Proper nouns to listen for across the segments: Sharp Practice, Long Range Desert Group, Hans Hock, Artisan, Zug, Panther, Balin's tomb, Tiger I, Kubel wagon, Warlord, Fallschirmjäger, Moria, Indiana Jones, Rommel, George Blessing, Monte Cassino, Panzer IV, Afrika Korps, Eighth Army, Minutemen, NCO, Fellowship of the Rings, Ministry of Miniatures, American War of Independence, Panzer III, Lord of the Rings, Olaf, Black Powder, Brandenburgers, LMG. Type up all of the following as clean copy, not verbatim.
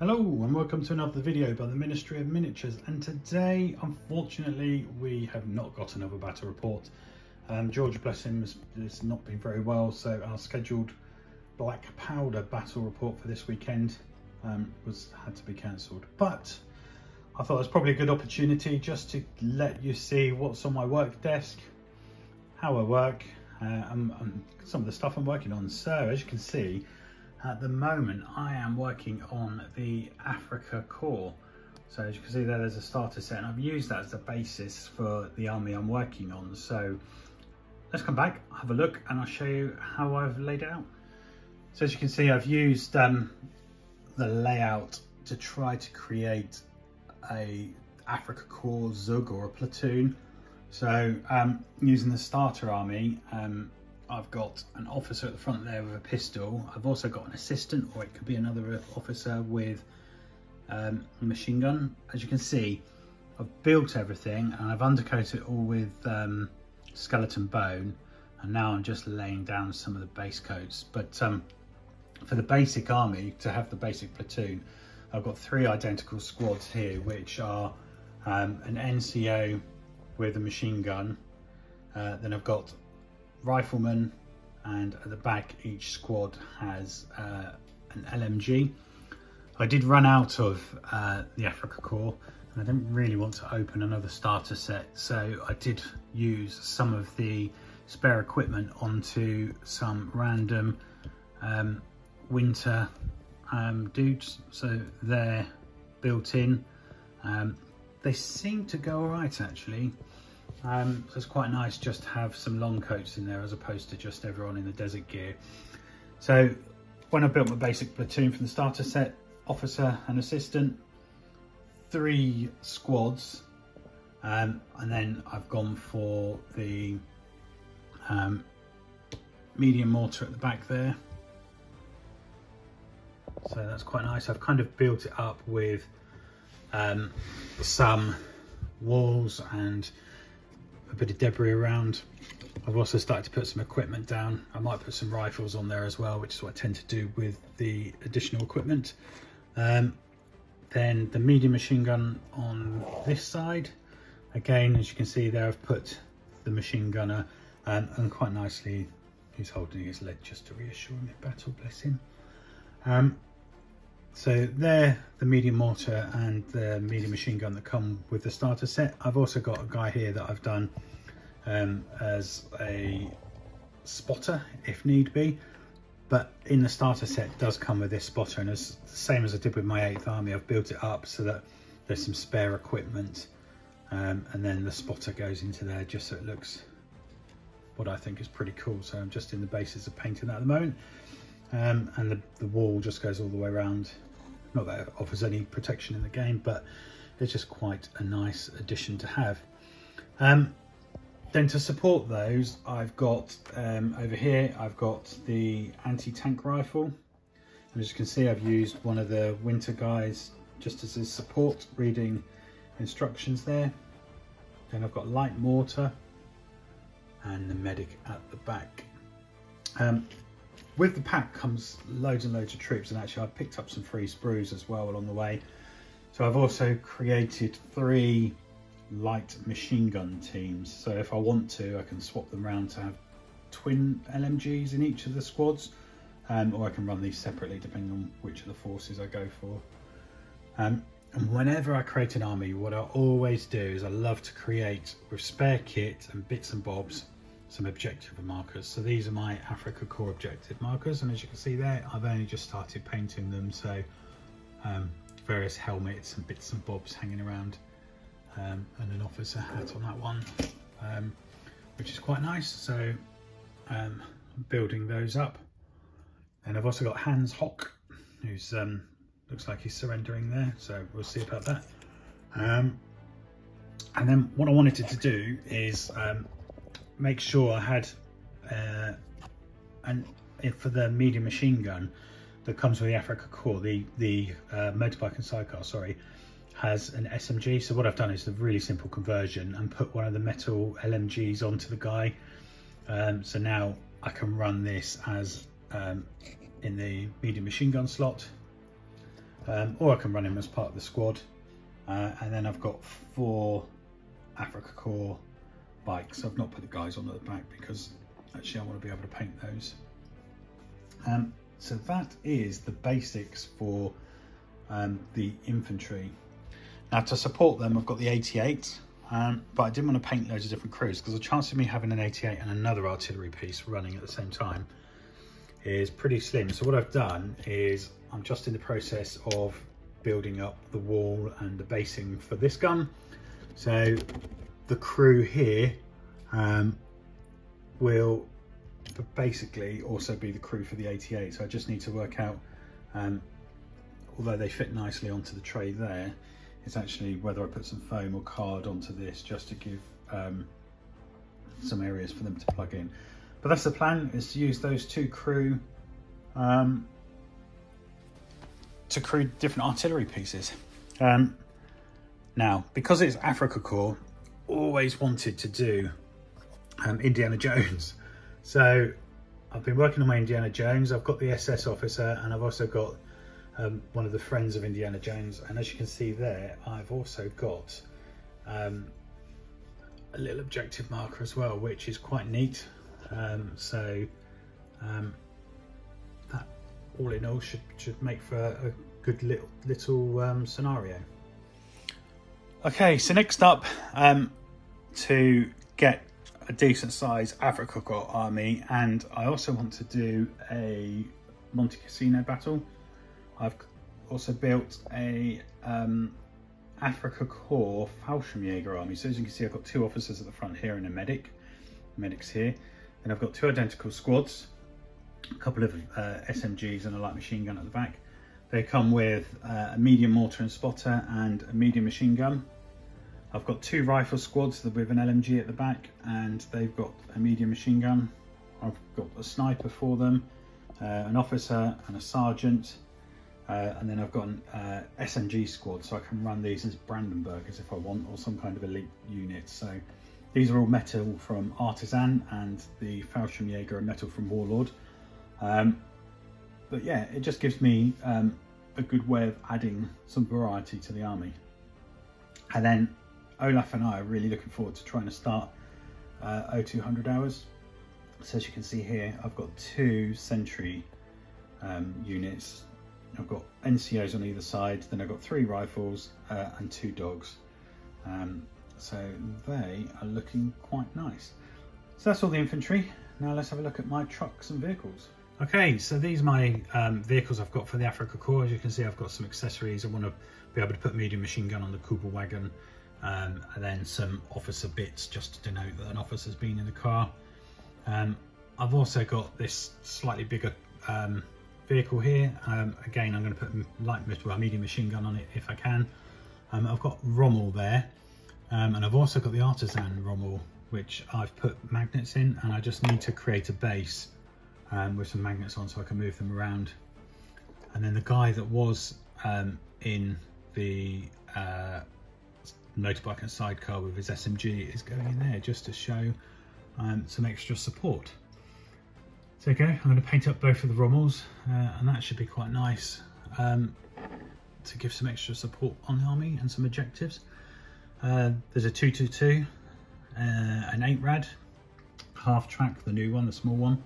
Hello and welcome to another video by the Ministry of Miniatures, and today unfortunately we have not got another battle report. George Blessing has not been very well, so our scheduled Black Powder battle report for this weekend had to be cancelled. But I thought it was probably a good opportunity just to let you see what's on my work desk, how I work, and some of the stuff I'm working on. So as you can see, at the moment, I am working on the Afrika Korps. So as you can see there, there's a starter set, and I've used that as the basis for the army I'm working on. So let's come back, have a look, and I'll show you how I've laid it out. So as you can see, I've used the layout to try to create a Afrika Korps Zug or a platoon. So using the starter army, I've got an officer at the front there with a pistol. I've also got an assistant, or it could be another officer with a machine gun. As you can see, I've built everything and I've undercoated it all with skeleton bone, and now I'm just laying down some of the base coats. But for the basic army, to have the basic platoon, I've got three identical squads here, which are an NCO with a machine gun, then I've got riflemen, and at the back each squad has an LMG. I did run out of the Afrika Korps and I didn't really want to open another starter set, so I did use some of the spare equipment onto some random winter dudes, so they're built in. They seem to go all right actually. So it's quite nice just to have some long coats in there as opposed to just everyone in the desert gear. So when I built my basic platoon from the starter set, officer and assistant, three squads, and then I've gone for the medium mortar at the back there. So that's quite nice. I've kind of built it up with some walls and a bit of debris around. I've also started to put some equipment down. I might put some rifles on there as well, which is what I tend to do with the additional equipment. Then the medium machine gun on this side. Again, as you can see there, I've put the machine gunner, and quite nicely he's holding his leg just to reassure me. Battle Blessing. So there, the medium mortar and the medium machine gun that come with the starter set. I've also got a guy here that I've done as a spotter if need be, but in the starter set it does come with this spotter, and it's the same as I did with my 8th Army. I've built it up so that there's some spare equipment, and then the spotter goes into there just so it looks what I think is pretty cool. So I'm just in the basis of painting that at the moment, and the wall just goes all the way around. Not that it offers any protection in the game, but it's just quite a nice addition to have. Then to support those, I've got over here I've got the anti-tank rifle, and as you can see I've used one of the winter guys just as his support, reading instructions there. Then I've got light mortar and the medic at the back. With the pack comes loads and loads of troops, and actually I picked up some free sprues as well along the way. So I've also created three light machine gun teams. So if I want to, I can swap them around to have twin LMGs in each of the squads, or I can run these separately depending on which of the forces I go for. And whenever I create an army, what I always do is I love to create with spare kit and bits and bobs some objective markers. So these are my Afrika Korps objective markers, and as you can see there, I've only just started painting them. So various helmets and bits and bobs hanging around, and an officer hat on that one, which is quite nice. So I'm building those up, and I've also got Hans Hock, who's looks like he's surrendering there, so we'll see about that. And then what I wanted to do is make sure I had for the medium machine gun that comes with the Afrika Korps, the motorbike and sidecar, sorry, has an SMG. So what I've done is a really simple conversion and put one of the metal LMGs onto the guy. So now I can run this as in the medium machine gun slot, or I can run him as part of the squad. And then I've got 4 Afrika Korps bikes. I've not put the guys on at the back because actually I want to be able to paint those. So that is the basics for the infantry. Now to support them, I've got the 88, but I didn't want to paint loads of different crews because the chance of me having an 88 and another artillery piece running at the same time is pretty slim. So what I've done is I'm just in the process of building up the wall and the basing for this gun. So the crew here will basically also be the crew for the 88. So I just need to work out, although they fit nicely onto the tray there, it's actually whether I put some foam or card onto this just to give some areas for them to plug in. But that's the plan, is to use those 2 crew to crew different artillery pieces. Now, because it's Afrika Korps, always wanted to do Indiana Jones. So I've been working on my Indiana Jones. I've got the SS officer, and I've also got one of the friends of Indiana Jones. And as you can see there, I've also got a little objective marker as well, which is quite neat. That all in all should make for a good little scenario. Okay, so next up, to get a decent sized Afrika Korps army, and I also want to do a Monte Cassino battle. I've also built a Afrika Korps Fallschirmjäger army. So as you can see, I've got 2 officers at the front here and a medic. The medic's here. Then I've got 2 identical squads, a couple of SMGs and a light machine gun at the back. They come with a medium mortar and spotter and a medium machine gun. I've got 2 rifle squads with an LMG at the back, and they've got a medium machine gun. I've got a sniper for them, an officer and a sergeant, and then I've got an SMG squad, so I can run these as Brandenburgers if I want, or some kind of elite unit. So these are all metal from Artisan, and the Fallschirmjäger are metal from Warlord. But yeah, it just gives me a good way of adding some variety to the army. And then Olaf and I are really looking forward to trying to start 0200 hours. So as you can see here, I've got 2 sentry units. I've got NCOs on either side. Then I've got 3 rifles and 2 dogs. So they are looking quite nice. So that's all the infantry. Now let's have a look at my trucks and vehicles. Okay, so these are my vehicles I've got for the Afrika Korps. As you can see, I've got some accessories. I want to be able to put medium machine gun on the Kubel wagon, and then some officer bits just to denote that an officer's been in the car. I've also got this slightly bigger vehicle here. Again, I'm going to put medium machine gun on it if I can. I've got Rommel there, and I've also got the Artisan Rommel, which I've put magnets in, and I just need to create a base with some magnets on so I can move them around. And then the guy that was in the motorbike and sidecar with his SMG is going in there just to show some extra support. So okay, I'm going to paint up both of the Rommels, and that should be quite nice to give some extra support on the army and some objectives. There's a 222, an 8 rad half track, the new one, the small one.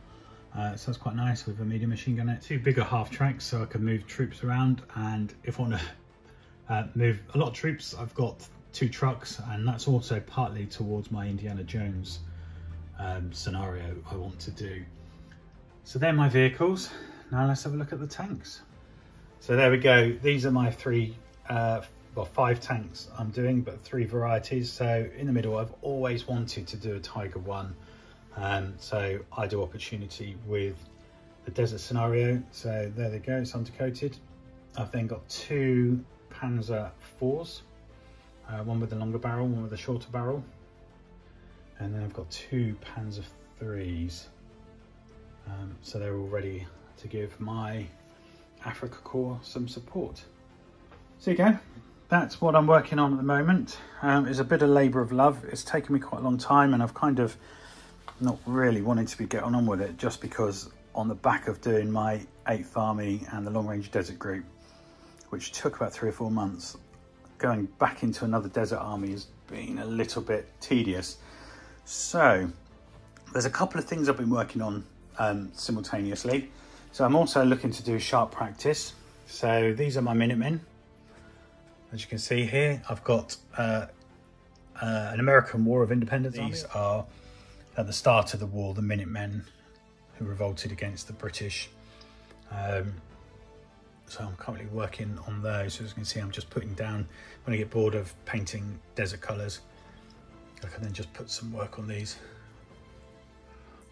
So that's quite nice with a medium machine gun. 2 bigger half tracks so I can move troops around, and if I want to move a lot of troops, I've got 2 trucks, and that's also partly towards my Indiana Jones scenario I want to do. So they're my vehicles. Now let's have a look at the tanks. So there we go. These are my 5 tanks I'm doing, but 3 varieties. So in the middle, I've always wanted to do a Tiger I. So ideal opportunity with the desert scenario. So there they go, it's undercoated. I've then got 2 Panzer IVs, one with a longer barrel, one with a shorter barrel. And then I've got 2 Panzer IIIs. So they're all ready to give my Afrika Korps some support. So there you go, that's what I'm working on at the moment. It's a bit of labour of love. It's taken me quite a long time, and I've kind of not really wanting to be getting on with it, just because on the back of doing my 8th Army and the Long Range Desert Group, which took about 3 or 4 months. Going back into another desert army has been a little bit tedious. So there's a couple of things I've been working on simultaneously. So I'm also looking to do Sharp Practice. So these are my Minutemen. As you can see here, I've got an American War of Independence. These are, at the start of the war, the Minutemen who revolted against the British. So I'm currently working on those. So as you can see, I'm just putting down, when I get bored of painting desert colours, I can then just put some work on these.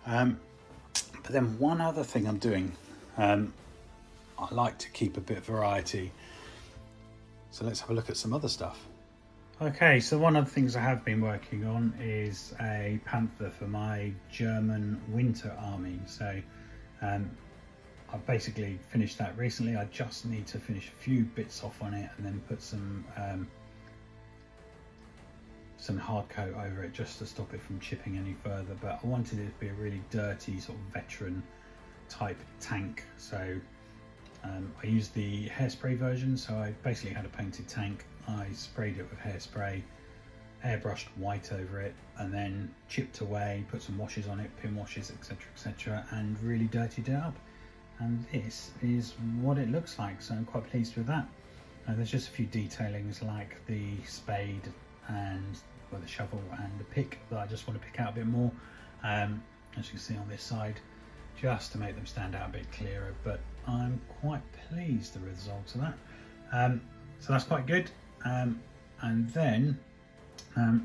But then one other thing I'm doing, I like to keep a bit of variety. So let's have a look at some other stuff. Okay, so one of the things I have been working on is a Panther for my German winter army. So I've basically finished that recently. I just need to finish a few bits off on it and then put some hard coat over it just to stop it from chipping any further. But I wanted it to be a really dirty sort of veteran type tank. So I used the hairspray version. So I basically had a painted tank. I sprayed it with hairspray, airbrushed white over it, and then chipped away, put some washes on it, pin washes, etc., and really dirtied it up. And this is what it looks like, so I'm quite pleased with that. There's just a few detailings like the spade and, well, the shovel and the pick that I just want to pick out a bit more, as you can see on this side, just to make them stand out a bit clearer. But I'm quite pleased with the results of that. So that's quite good. And then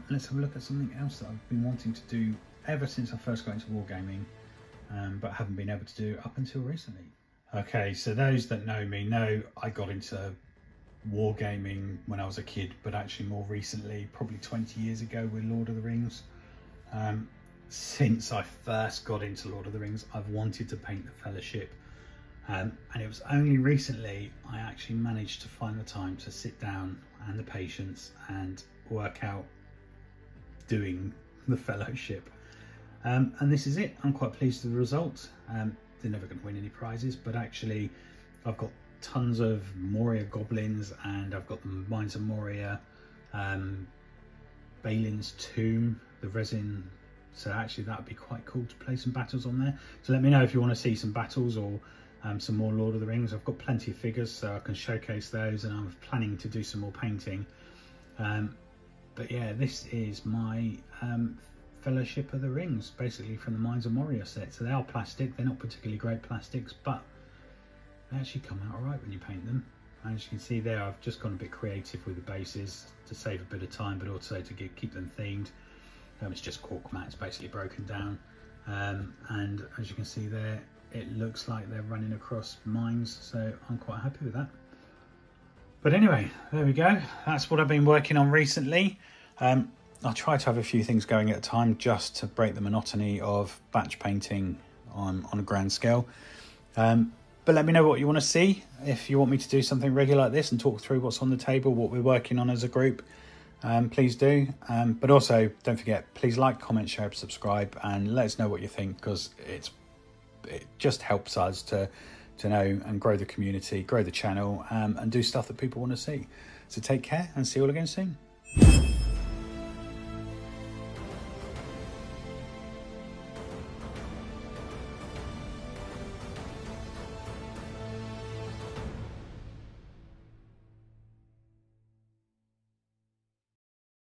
let's have a look at something else that I've been wanting to do ever since I first got into wargaming, but haven't been able to do up until recently. Okay, so those that know me know I got into wargaming when I was a kid, but actually more recently, probably 20 years ago with Lord of the Rings. Since I first got into Lord of the Rings, I've wanted to paint the Fellowship. And it was only recently I actually managed to find the time to sit down and the patience and work out doing the Fellowship. And this is it. I'm quite pleased with the result. They're never going to win any prizes, but actually I've got tons of Moria goblins and I've got the mines of Moria, Balin's tomb, the resin. So actually that would be quite cool to play some battles on there. So let me know if you want to see some battles or some more Lord of the Rings. I've got plenty of figures, so I can showcase those, and I'm planning to do some more painting. But yeah, this is my Fellowship of the Rings, basically from the Mines of Moria set. So they are plastic, they're not particularly great plastics, but they actually come out alright when you paint them. And as you can see there, I've just gone a bit creative with the bases to save a bit of time, but also to keep them themed. It's just cork mats basically broken down. And as you can see there, it looks like they're running across mines, so I'm quite happy with that. But anyway, there we go. That's what I've been working on recently. I try to have a few things going at a time just to break the monotony of batch painting on a grand scale. But let me know what you want to see. If you want me to do something regular like this and talk through what's on the table, what we're working on as a group, please do. But also, don't forget, please like, comment, share, subscribe, and let us know what you think, because it just helps us to know and grow the community, grow the channel, and do stuff that people want to see. So take care and see you all again soon.